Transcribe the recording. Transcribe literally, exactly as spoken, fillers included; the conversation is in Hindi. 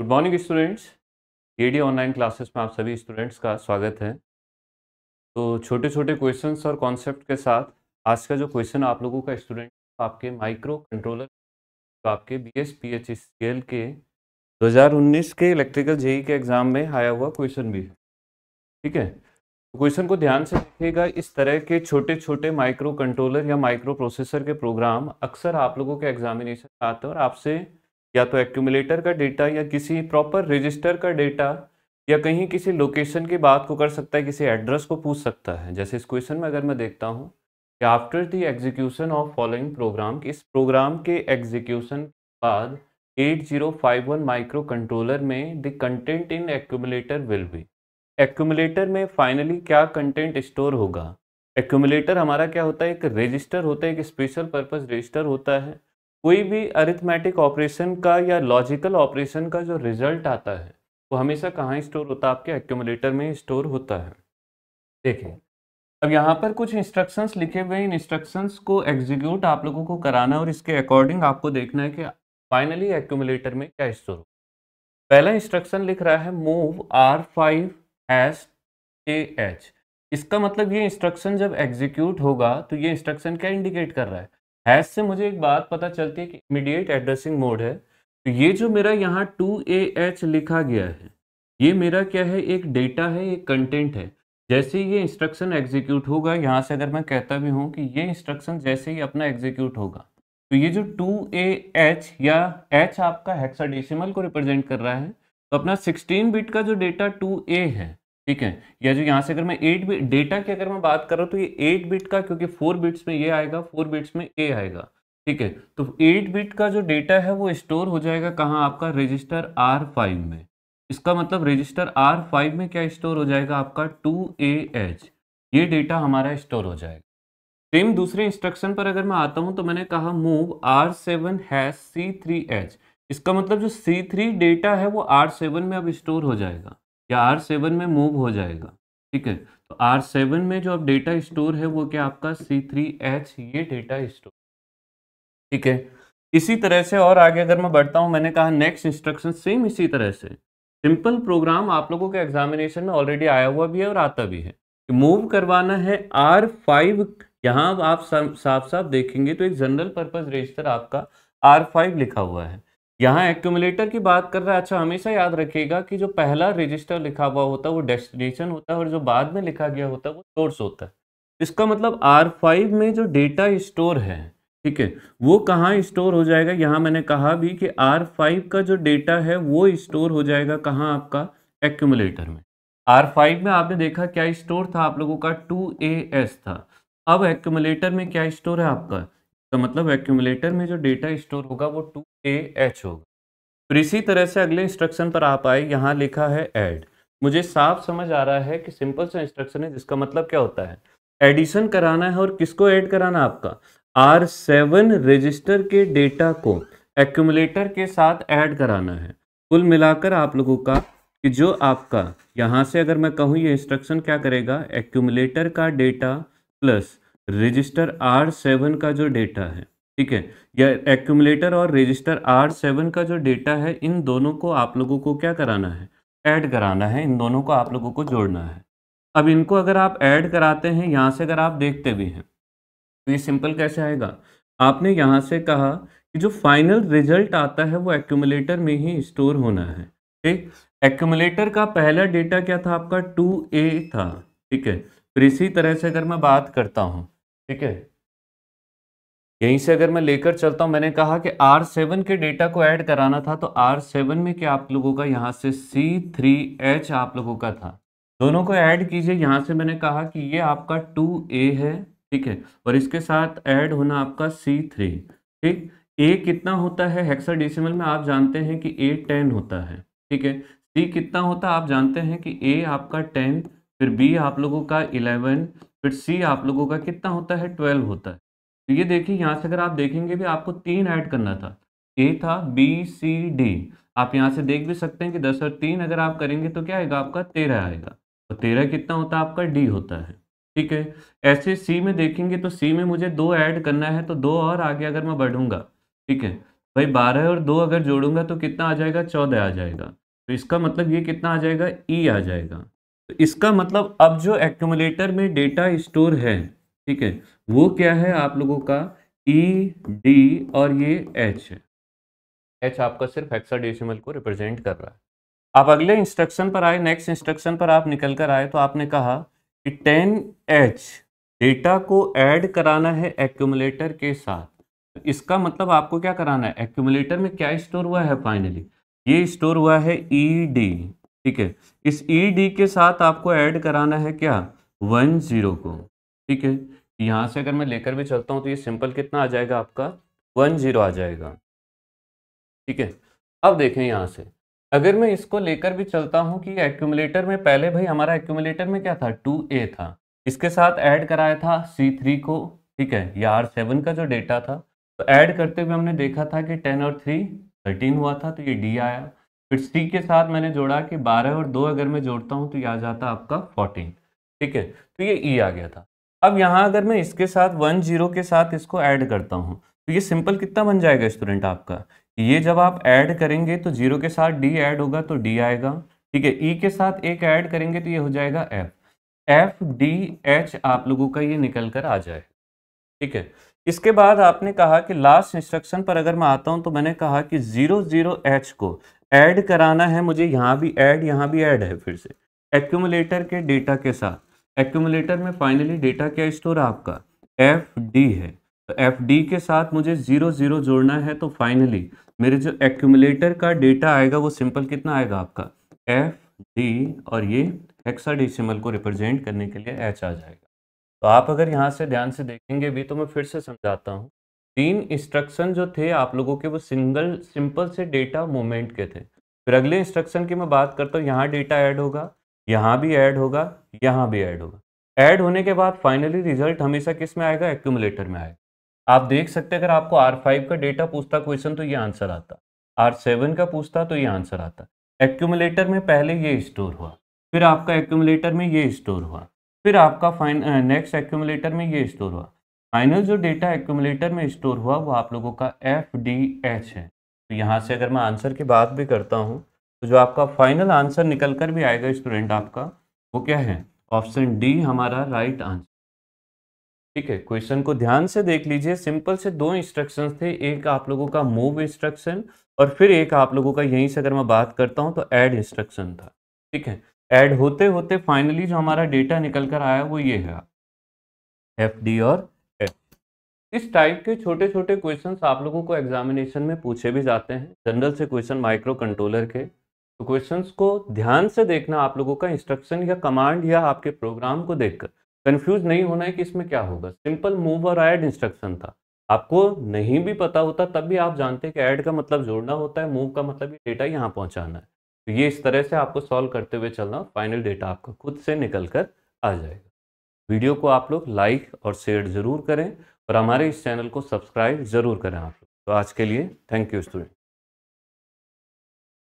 Good morning students, JD online classes में आप सभी स्टूडेंट्स का स्वागत है। तो छोटे छोटे क्वेश्चंस और कॉन्सेप्ट के साथ आज का जो क्वेश्चन आप लोगों का स्टूडेंट आपके माइक्रो कंट्रोलर तो आपके बीएसपी एचएसएल के दो हज़ार उन्नीस के इलेक्ट्रिकल जेई के एग्ज़ाम में आया हुआ क्वेश्चन भी है। ठीक है, तो क्वेश्चन को ध्यान से देखिएगा। इस तरह के छोटे छोटे माइक्रो कंट्रोलर या माइक्रो प्रोसेसर के प्रोग्राम अक्सर आप लोगों के एग्जामिनेशन में आते हैं और आपसे या तो एक्यूमुलेटर का डेटा या किसी प्रॉपर रजिस्टर का डेटा या कहीं किसी लोकेशन की बात को कर सकता है, किसी एड्रेस को पूछ सकता है। जैसे इस क्वेश्चन में अगर मैं देखता हूँ कि after the execution of following program, इस प्रोग्राम के एग्जीक्यूशन के बाद eight zero five one micro controller में the content in accumulator will be, accumulator में फाइनली क्या कंटेंट स्टोर होगा। एक्यूमुलेटर हमारा क्या होता है, एक रजिस्टर होता है, एक स्पेशल पर्पज़ रजिस्टर होता है। कोई भी अरिथमेटिक ऑपरेशन का या लॉजिकल ऑपरेशन का जो रिजल्ट आता है वो हमेशा कहाँ स्टोर होता है, आपके एक्यूमुलेटर में स्टोर होता है। देखिए, अब यहाँ पर कुछ इंस्ट्रक्शंस लिखे हुए हैं। इन इंस्ट्रक्शंस को एग्जीक्यूट आप लोगों को कराना है और इसके अकॉर्डिंग आपको देखना है कि फाइनली एक्यूमुलेटर में क्या स्टोर हो। पहला इंस्ट्रक्शन लिख रहा है move R five as two A H. इसका मतलब ये इंस्ट्रक्शन जब एग्जीक्यूट होगा तो ये इंस्ट्रक्शन क्या इंडिकेट कर रहा है, हैश से मुझे एक बात पता चलती है कि इमीडिएट एड्रेसिंग मोड है। तो ये जो मेरा यहाँ टू ए एच लिखा गया है, ये मेरा क्या है, एक डेटा है, एक कंटेंट है। जैसे ये इंस्ट्रक्शन एग्जीक्यूट होगा, यहाँ से अगर मैं कहता भी हूँ कि ये इंस्ट्रक्शन जैसे ही अपना एग्जीक्यूट होगा तो ये जो टू ए एच या H आपका हेक्साडेसिमल को रिप्रेजेंट कर रहा है, तो अपना सिक्सटीन बिट का जो डेटा टू ए है, ठीक है, या जो यहाँ से अगर मैं एट बिट डेटा की अगर मैं बात कर रहा हूँ तो ये एट बिट का, क्योंकि फोर बिट्स में ये आएगा, फोर बिट्स में ए आएगा, ठीक है, तो एट बिट का जो डेटा है वो स्टोर हो जाएगा कहाँ, आपका रजिस्टर आर फाइव में। इसका मतलब रजिस्टर आर फाइव में क्या स्टोर हो जाएगा, आपका टू ए एच, ये डेटा हमारा स्टोर हो जाएगा। सेम दूसरे इंस्ट्रक्शन पर अगर मैं आता हूँ तो मैंने कहा move R seven hash C three H. इसका मतलब जो सी थ्री डेटा है वो आर सेवन में अब स्टोर हो जाएगा या आर सेवन में मूव हो जाएगा। ठीक है, तो आर सेवन में जो अब डेटा स्टोर है वो क्या, आपका सी थ्री एच, ये डेटा स्टोर। ठीक है, इसी तरह से और आगे अगर मैं बढ़ता हूँ, मैंने कहा नेक्स्ट इंस्ट्रक्शन सेम इसी तरह से, सिंपल प्रोग्राम आप लोगों के एग्जामिनेशन में ऑलरेडी आया हुआ भी है और आता भी है कि मूव करवाना है आर फाइव। यहाँ आप साफ साफ देखेंगे तो एक जनरल पर्पज रजिस्टर आपका आर फाइव लिखा हुआ है। यहाँ एक्यूमुलेटर की बात कर रहा है। अच्छा, हमेशा याद रखिएगा कि जो पहला रजिस्टर लिखा हुआ होता है वो डेस्टिनेशन होता है और जो बाद में लिखा गया होता है वो सोर्स होता है। इसका मतलब आर फाइव में जो डेटा स्टोर है, ठीक है, वो कहाँ स्टोर हो जाएगा, यहाँ मैंने कहा भी कि आर फाइव का जो डेटा है वो स्टोर हो जाएगा कहाँ, आपका एक्यूमुलेटर में। आर फाइव में आपने देखा क्या स्टोर था, आप लोगों का टू ए एस था। अब एक्यूमुलेटर में क्या स्टोर है आपका, तो मतलब एक्यूमुलेटर में जो डेटा स्टोर होगा वो टू ए एच होगा। फिर इसी तरह से अगले इंस्ट्रक्शन पर आप आए, यहाँ लिखा है ऐड। मुझे साफ समझ आ रहा है कि सिंपल सा इंस्ट्रक्शन है जिसका मतलब क्या होता है, एडिशन कराना है। और किसको ऐड कराना, आपका आर सेवन रजिस्टर के डेटा को एक्यूमुलेटर के साथ ऐड कराना है। कुल मिलाकर आप लोगों का कि जो आपका यहाँ से अगर मैं कहूँ ये इंस्ट्रक्शन क्या करेगा, एक्यूमुलेटर का data plus register R seven का जो डेटा है, ठीक है, या एक्यूमुलेटर और रजिस्टर आर सेवन का जो डेटा है, इन दोनों को आप लोगों को क्या कराना है, ऐड कराना है, इन दोनों को आप लोगों को जोड़ना है। अब इनको अगर आप ऐड कराते हैं, यहाँ से अगर आप देखते भी हैं तो ये सिंपल कैसे आएगा, आपने यहाँ से कहा कि जो फाइनल रिजल्ट आता है वो एक्यूमुलेटर में ही स्टोर होना है। ठीक, एक्यूमुलेटर का पहला डेटा क्या था, आपका टू ए था। ठीक है, फिर इसी तरह से अगर मैं बात करता हूँ, ठीक है, यहीं से अगर मैं लेकर चलता हूँ, मैंने कहा कि आर सेवन के डेटा को ऐड कराना था, तो आर सेवन में क्या आप लोगों का यहाँ से सी थ्री एच आप लोगों का था, दोनों को ऐड कीजिए। यहाँ से मैंने कहा कि ये आपका टू ए है, ठीक है, और इसके साथ ऐड होना आपका सी थ्री। ठीक, ए कितना होता है हेक्साडेसिमल में, आप जानते हैं कि ए टेन होता है। ठीक है, सी कितना होता है, आप जानते हैं कि ए आपका टेन, फिर बी आप लोगों का इलेवन, फिर सी आप लोगों का कितना होता है, ट्वेल्व होता है। तो ये देखिए, यहाँ से अगर आप देखेंगे भी आपको तीन ऐड करना था, ए था, बी, सी, डी। आप यहाँ से देख भी सकते हैं कि दस और तीन अगर आप करेंगे तो क्या आएगा, आपका तेरह आएगा, और तेरह कितना होता है, आपका डी होता है। ठीक है, ऐसे सी में देखेंगे तो सी में मुझे दो ऐड करना है, तो दो और आगे अगर मैं बढ़ूंगा, ठीक है, भाई बारह और दो अगर जोड़ूंगा तो कितना आ जाएगा, चौदह आ जाएगा। तो इसका मतलब ये कितना आ जाएगा, ई आ जाएगा। तो इसका मतलब अब जो एक्यूमुलेटर में डेटा स्टोर है, ठीक है, वो क्या है आप लोगों का, ई, डी और ये एच। एच आपका सिर्फ हेक्साडेसिमल को रिप्रेजेंट कर रहा है। आप अगले इंस्ट्रक्शन पर आए, नेक्स्ट इंस्ट्रक्शन पर आप निकल कर आए तो आपने कहा कि टेन एच डेटा को ऐड कराना है एक्यूमुलेटर के साथ। इसका मतलब आपको क्या कराना है, एक्यूमुलेटर में क्या स्टोर हुआ है, फाइनली ये स्टोर हुआ है ई डी, ठीक है। इस ई डी के साथ आपको ऐड कराना है क्या, वन जीरो को, ठीक है। यहाँ से अगर मैं लेकर भी चलता हूँ तो ये सिंपल कितना आ जाएगा आपका, वन जीरो आ जाएगा, ठीक है। अब देखें यहाँ से अगर मैं इसको लेकर भी चलता हूँ कि एक्यूमुलेटर में पहले भाई हमारा एक्यूमुलेटर में क्या था, टू ए था, इसके साथ ऐड कराया था सी थ्री को, ठीक है, या आर सेवन का जो डेटा था। तो ऐड करते हुए हमने देखा था कि टेन और थ्री थर्टीन हुआ था, तो ये डी आया। फिर सी के साथ मैंने जोड़ा कि बारह और दो अगर मैं जोड़ता हूँ तो ये आ जाता आपका फोर्टीन, ठीक है, तो ये ई आ गया था। अब यहाँ अगर मैं इसके साथ वन जीरो के साथ इसको ऐड करता हूँ तो ये सिंपल कितना बन जाएगा स्टूडेंट आपका, ये जब आप ऐड करेंगे तो जीरो के साथ डी ऐड होगा तो डी आएगा, ठीक है। ई के साथ एक ऐड करेंगे तो ये हो जाएगा एफ। एफ डी एच आप लोगों का ये निकल कर आ जाए, ठीक है। इसके बाद आपने कहा कि लास्ट इंस्ट्रक्शन पर अगर मैं आता हूं तो मैंने कहा कि जीरो जीरो एच को ऐड कराना है मुझे, यहाँ भी ऐड यहाँ भी ऐड है फिर से एक्यूमुलेटर के डेटा के साथ। एक्यूमुलेटर में फाइनली डेटा क्या स्टोर है आपका, एफ डी है। तो एफ डी के साथ मुझे जीरो जीरो जोड़ना है तो फाइनली मेरे जो एक्यूमुलेटर का डेटा आएगा वो सिंपल कितना आएगा आपका, एफ डी और ये हेक्साडेसिमल को रिप्रेजेंट करने के लिए एच आ जाएगा। तो आप अगर यहाँ से ध्यान से देखेंगे भी तो मैं फिर से समझाता हूँ, तीन इंस्ट्रक्शन जो थे आप लोगों के वो सिंगल सिंपल से डेटा मूवमेंट के थे। फिर अगले इंस्ट्रक्शन की मैं बात करता हूँ, यहाँ डेटा ऐड होगा, यहाँ भी ऐड होगा, यहाँ भी ऐड होगा। ऐड होने के बाद फाइनली रिजल्ट हमेशा किस में आएगा, एक्यूमुलेटर में आएगा। आप देख सकते हैं अगर आपको आर फाइव का डेटा पूछता क्वेश्चन तो ये आंसर आता, आर सेवन का पूछता तो ये आंसर आता। एक्यूमुलेटर में पहले ये स्टोर हुआ, फिर आपका एक्यूमुलेटर में ये स्टोर हुआ, फिर आपका फाइन नेक्स्ट एक्यूमुलेटर में ये स्टोर हुआ। फाइनल जो डेटा एक्यूमुलेटर में स्टोर हुआ वो आप लोगों का एफ डी एच है। तो यहाँ से अगर मैं आंसर की बात भी करता हूँ तो जो आपका फाइनल आंसर निकल कर भी आएगा स्टूडेंट आपका वो क्या है, ऑप्शन डी हमारा राइट आंसर, ठीक है। क्वेश्चन को ध्यान से देख लीजिए, सिंपल से दो इंस्ट्रक्शंस थे, एक आप लोगों का मूव इंस्ट्रक्शन और फिर एक आप लोगों का यहीं से अगर मैं बात करता हूं तो ऐड इंस्ट्रक्शन था, ठीक है। ऐड होते होते फाइनली जो हमारा डेटा निकल कर आया वो ये है, एफ डी और एफ। इस टाइप के छोटे छोटे क्वेश्चंस आप लोगों को एग्जामिनेशन में पूछे भी जाते हैं, जनरल से क्वेश्चन माइक्रो कंट्रोलर के। तो क्वेश्चंस को ध्यान से देखना आप लोगों का, इंस्ट्रक्शन या कमांड या आपके प्रोग्राम को देखकर कंफ्यूज नहीं होना है कि इसमें क्या होगा। सिंपल मूव और ऐड इंस्ट्रक्शन था, आपको नहीं भी पता होता तब भी आप जानते हैं कि ऐड का मतलब जोड़ना होता है, मूव का मतलब ये डेटा यहाँ पहुँचाना है। तो ये इस तरह से आपको सॉल्व करते हुए चलना, फाइनल डेटा आपका खुद से निकल कर आ जाएगा। वीडियो को आप लोग लाइक और शेयर ज़रूर करें और हमारे इस चैनल को सब्सक्राइब ज़रूर करें आप लोग। तो आज के लिए थैंक यू स्टूडेंट।